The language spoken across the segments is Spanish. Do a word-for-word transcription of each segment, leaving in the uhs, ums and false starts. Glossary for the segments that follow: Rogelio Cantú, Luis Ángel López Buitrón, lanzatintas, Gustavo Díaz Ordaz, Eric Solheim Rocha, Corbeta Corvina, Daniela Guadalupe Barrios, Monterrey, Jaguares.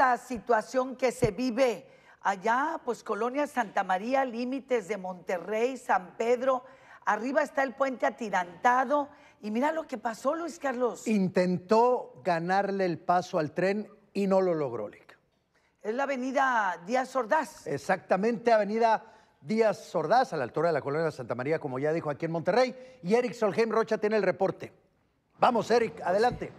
esta situación que se vive allá, pues Colonia Santa María, límites de Monterrey, San Pedro, arriba está el puente atirantado y mira lo que pasó, Luis Carlos. Intentó ganarle el paso al tren y no lo logró, Lick. Es la avenida Díaz Ordaz. Exactamente, avenida Díaz Ordaz, a la altura de la Colonia Santa María, como ya dijo, aquí en Monterrey. Y Eric Solheim Rocha tiene el reporte. Vamos, Eric, adelante.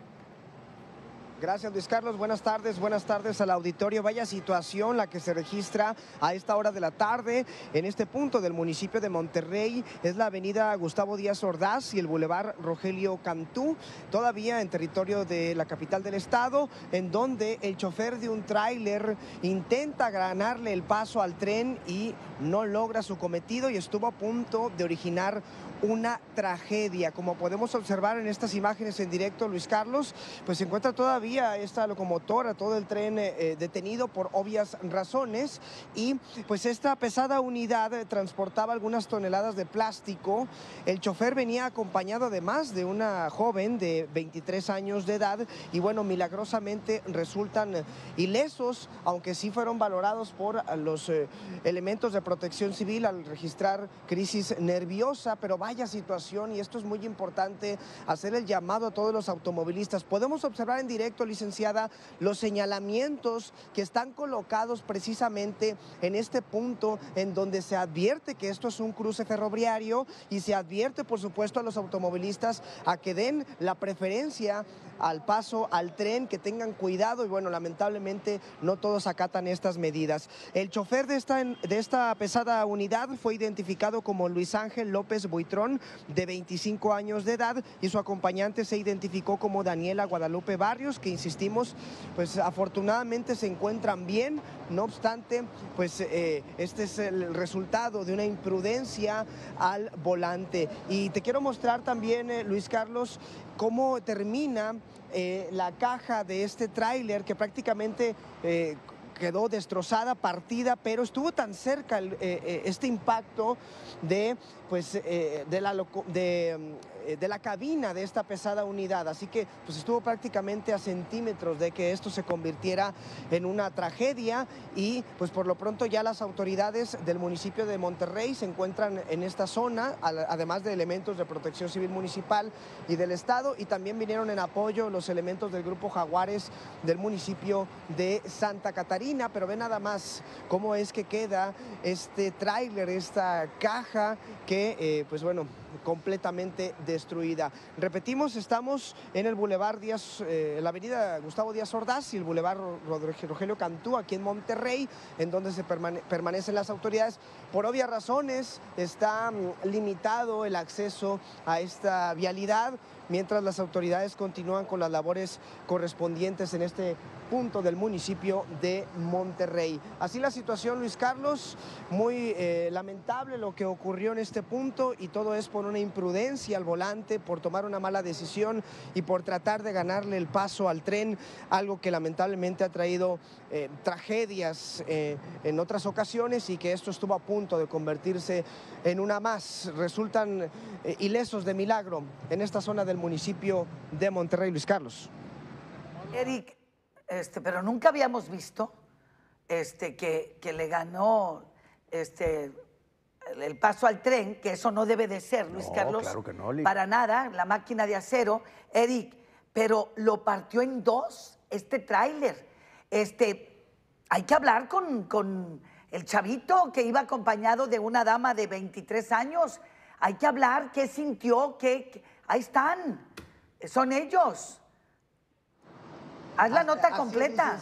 Gracias, Luis Carlos. Buenas tardes, buenas tardes al auditorio. Vaya situación la que se registra a esta hora de la tarde en este punto del municipio de Monterrey. Es la avenida Gustavo Díaz Ordaz y el bulevar Rogelio Cantú, todavía en territorio de la capital del estado, en donde el chofer de un tráiler intenta ganarle el paso al tren y no logra su cometido y estuvo a punto de originar una tragedia. Como podemos observar en estas imágenes en directo, Luis Carlos, pues se encuentra todavía esta locomotora, todo el tren eh, detenido por obvias razones, y pues esta pesada unidad eh, transportaba algunas toneladas de plástico. El chofer venía acompañado además de una joven de veintitrés años de edad y bueno, milagrosamente resultan ilesos, aunque sí fueron valorados por los eh, elementos de protección civil al registrar crisis nerviosa, pero vaya situación, y esto es muy importante, hacer el llamado a todos los automovilistas. Podemos observar en directo, licenciada, los señalamientos que están colocados precisamente en este punto en donde se advierte que esto es un cruce ferroviario y se advierte, por supuesto, a los automovilistas a que den la preferencia al paso al tren, que tengan cuidado y bueno, lamentablemente no todos acatan estas medidas. El chofer de esta, de esta pesada unidad fue identificado como Luis Ángel López Buitrón, de veinticinco años de edad, y su acompañante se identificó como Daniela Guadalupe Barrios, que insistimos, pues afortunadamente se encuentran bien. No obstante, pues eh, este es el resultado de una imprudencia al volante. Y te quiero mostrar también, eh, Luis Carlos, cómo termina eh, la caja de este tráiler, que prácticamente eh, quedó destrozada, partida, pero estuvo tan cerca el, eh, este impacto de, pues, eh, de la loco, de, de la cabina de esta pesada unidad, así que pues estuvo prácticamente a centímetros de que esto se convirtiera en una tragedia y pues por lo pronto ya las autoridades del municipio de Monterrey se encuentran en esta zona, además de elementos de protección civil municipal y del estado, y también vinieron en apoyo los elementos del grupo Jaguares del municipio de Santa Catarina. Pero ve nada más cómo es que queda este tráiler, esta caja que eh, pues bueno, completamente destruida. Repetimos, estamos en el bulevar Díaz, eh, la avenida Gustavo Díaz Ordaz y el bulevar Rogelio Cantú, aquí en Monterrey, en donde se permane permanecen las autoridades. Por obvias razones está mm, limitado el acceso a esta vialidad, mientras las autoridades continúan con las labores correspondientes en este punto del municipio de Monterrey. Así la situación, Luis Carlos, muy eh, lamentable lo que ocurrió en este punto, y todo es por una imprudencia al volante, por tomar una mala decisión y por tratar de ganarle el paso al tren, algo que lamentablemente ha traído eh, tragedias eh, en otras ocasiones, y que esto estuvo a punto de convertirse en una más. Resultan eh, ilesos de milagro en esta zona del municipio de Monterrey, Luis Carlos. Eric, Este, pero nunca habíamos visto este, que, que le ganó este, el paso al tren, que eso no debe de ser, Luis no, Carlos. Claro que no, Lick. Para nada, la máquina de acero. Eric, pero lo partió en dos este tráiler. Este, hay que hablar con, con el chavito que iba acompañado de una dama de veintitrés años. Hay que hablar, qué sintió, qué, qué... ahí están, son ellos. Haz la nota completa.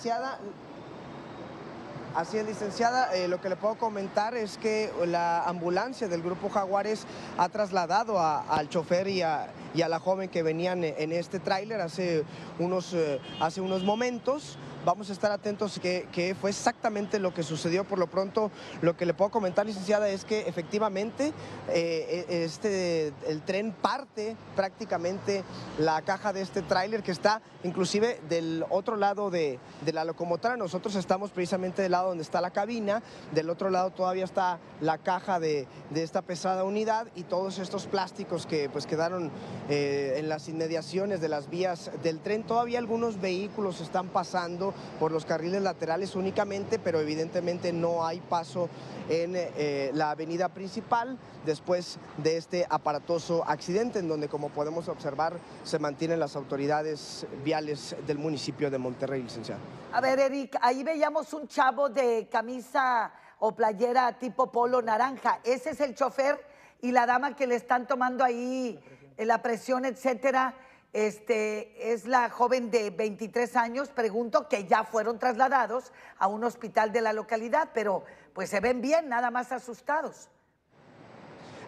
Así es, licenciada, eh, lo que le puedo comentar es que la ambulancia del Grupo Jaguares ha trasladado a, al chofer y a, y a la joven que venían en este tráiler hace unos, eh, hace unos momentos. Vamos a estar atentos que, que fue exactamente lo que sucedió. Por lo pronto, lo que le puedo comentar, licenciada, es que efectivamente eh, este, el tren parte prácticamente la caja de este tráiler, que está inclusive del otro lado de, de la locomotora. Nosotros estamos precisamente del lado donde está la cabina, del otro lado todavía está la caja de, de esta pesada unidad y todos estos plásticos que pues quedaron eh, en las inmediaciones de las vías del tren. Todavía algunos vehículos están pasando por los carriles laterales únicamente, pero evidentemente no hay paso en eh, la avenida principal después de este aparatoso accidente en donde, como podemos observar, se mantienen las autoridades viales del municipio de Monterrey, licenciado. A ver, Eric, ahí veíamos un chavo de camisa o playera tipo polo naranja. Ese es el chofer y la dama que le están tomando ahí la presión, etcétera. Este, es la joven de veintitrés años, pregunto, que ya fueron trasladados a un hospital de la localidad, pero pues se ven bien, nada más asustados.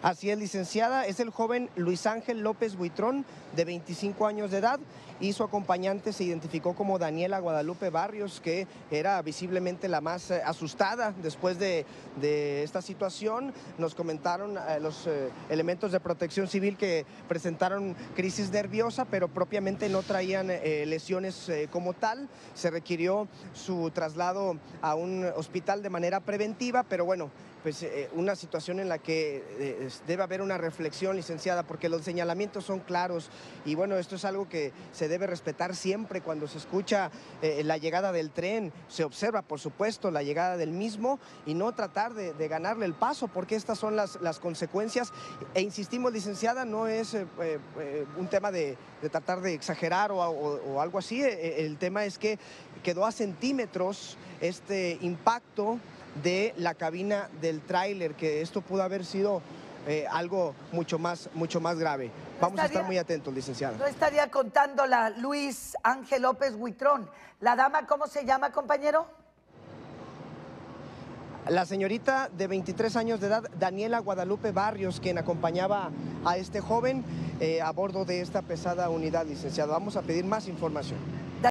Así es, licenciada, es el joven Luis Ángel López Buitrón, de veinticinco años de edad, y su acompañante se identificó como Daniela Guadalupe Barrios, que era visiblemente la más asustada después de, de esta situación. Nos comentaron eh, los eh, elementos de protección civil que presentaron crisis nerviosa, pero propiamente no traían eh, lesiones eh, como tal. Se requirió su traslado a un hospital de manera preventiva, pero bueno, pues eh, una situación en la que eh, debe haber una reflexión, licenciada, porque los señalamientos son claros y bueno, esto es algo que se debe respetar siempre cuando se escucha eh, la llegada del tren, se observa por supuesto la llegada del mismo y no tratar de, de ganarle el paso, porque estas son las, las consecuencias e insistimos, licenciada, no es eh, eh, un tema de, de tratar de exagerar o, o, o algo así, el tema es que quedó a centímetros este impacto de la cabina del tráiler, que esto pudo haber sido eh, algo mucho más, mucho más grave. No Vamos estaría, a estar muy atentos, licenciada. No estaría contándola Luis Ángel López Buitrón. La dama, ¿cómo se llama, compañero? La señorita de veintitrés años de edad, Daniela Guadalupe Barrios, quien acompañaba a este joven eh, a bordo de esta pesada unidad, licenciada. Vamos a pedir más información.